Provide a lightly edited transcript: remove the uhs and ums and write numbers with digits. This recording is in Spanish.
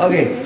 Okay.